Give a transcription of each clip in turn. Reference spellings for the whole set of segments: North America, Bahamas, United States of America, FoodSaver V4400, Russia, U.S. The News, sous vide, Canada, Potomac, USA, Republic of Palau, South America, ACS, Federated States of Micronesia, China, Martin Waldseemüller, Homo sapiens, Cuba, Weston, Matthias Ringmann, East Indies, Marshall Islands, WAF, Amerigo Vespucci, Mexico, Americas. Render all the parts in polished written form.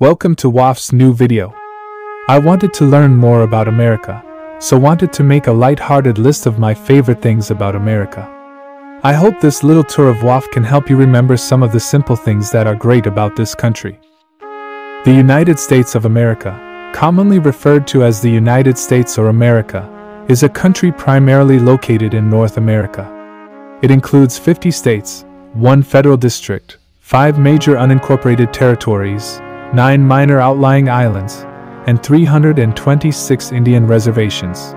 Welcome to WAF's new video. I wanted to learn more about America, so wanted to make a light-hearted list of my favorite things about America. I hope this little tour of WAF can help you remember some of the simple things that are great about this country. The United States of America, commonly referred to as the United States or America, is a country primarily located in North America. It includes 50 states, 1 federal district, 5 major unincorporated territories, 9 minor outlying islands, and 326 Indian reservations.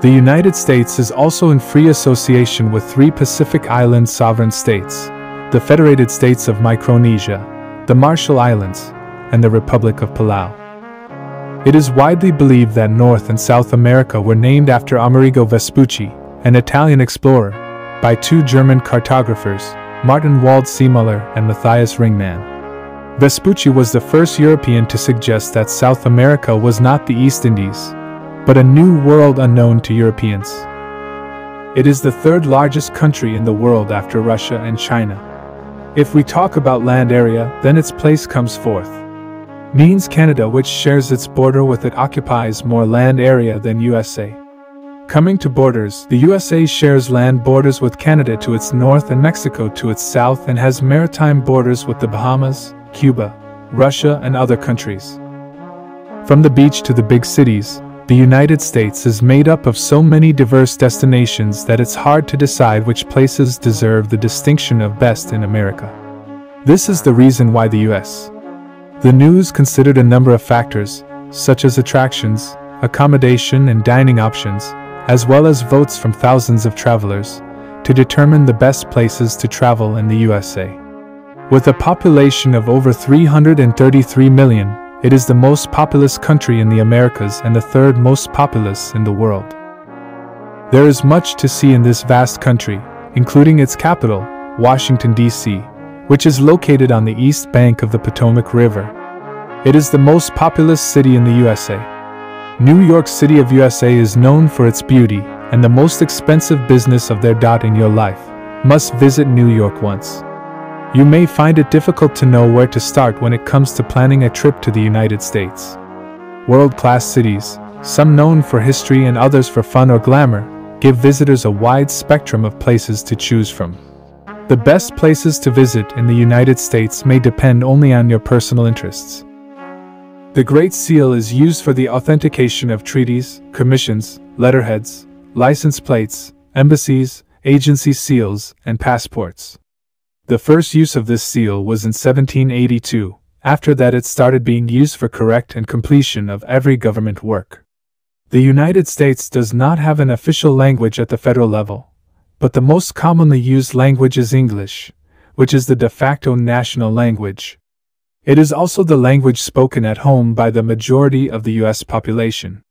The United States is also in free association with 3 Pacific Island sovereign states, the Federated States of Micronesia, the Marshall Islands, and the Republic of Palau. It is widely believed that North and South America were named after Amerigo Vespucci, an Italian explorer, by 2 German cartographers, Martin Waldseemüller and Matthias Ringmann. Vespucci was the first European to suggest that South America was not the East Indies, but a new world unknown to Europeans. It is the 3rd largest country in the world after Russia and China. If we talk about land area, then its place comes 4th. Means Canada, which shares its border with it, occupies more land area than USA. Coming to borders, the USA shares land borders with Canada to its north and Mexico to its south, and has maritime borders with the Bahamas, Cuba, Russia, and other countries. From the beach to the big cities, the United States is made up of so many diverse destinations that it's hard to decide which places deserve the distinction of best in America. This is the reason why the U.S. The news considered a number of factors, such as attractions, accommodation and dining options, as well as votes from thousands of travelers, to determine the best places to travel in the USA. With a population of over 333 million, it is the most populous country in the Americas and the 3rd most populous in the world. There is much to see in this vast country, including its capital, Washington, D.C., which is located on the east bank of the Potomac River. It is the most populous city in the USA. New York City of USA is known for its beauty, and the most expensive business of their dot in your life must visit New York once. You may find it difficult to know where to start when it comes to planning a trip to the United States. World-class cities, some known for history and others for fun or glamour, give visitors a wide spectrum of places to choose from. The best places to visit in the United States may depend only on your personal interests. The Great Seal is used for the authentication of treaties, commissions, letterheads, license plates, embassies, agency seals, and passports. The first use of this seal was in 1782, after that it started being used for correct and completion of every government work. The United States does not have an official language at the federal level, but the most commonly used language is English, which is the de facto national language. It is also the language spoken at home by the majority of the U.S. population.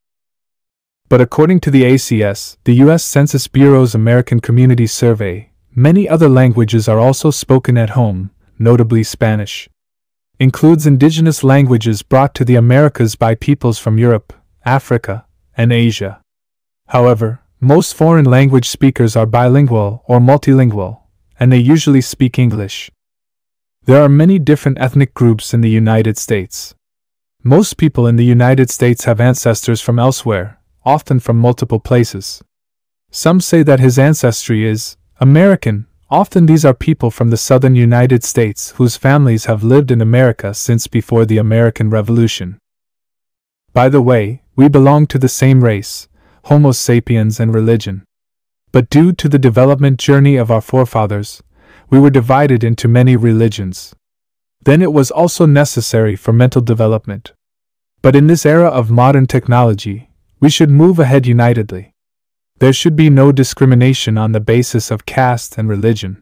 But according to the ACS, the U.S. Census Bureau's American Community Survey, many other languages are also spoken at home, notably Spanish. Includes indigenous languages brought to the Americas by peoples from Europe, Africa, and Asia. However, most foreign language speakers are bilingual or multilingual, and they usually speak English. There are many different ethnic groups in the United States. Most people in the United States have ancestors from elsewhere, often from multiple places. Some say that his ancestry is American. Often these are people from the southern United States whose families have lived in America since before the American Revolution. By the way, we belong to the same race, Homo sapiens, and religion. But due to the development journey of our forefathers, we were divided into many religions. Then it was also necessary for mental development. But in this era of modern technology, we should move ahead unitedly. There should be no discrimination on the basis of caste and religion.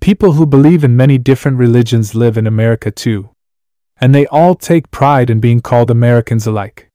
People who believe in many different religions live in America too. And they all take pride in being called Americans alike.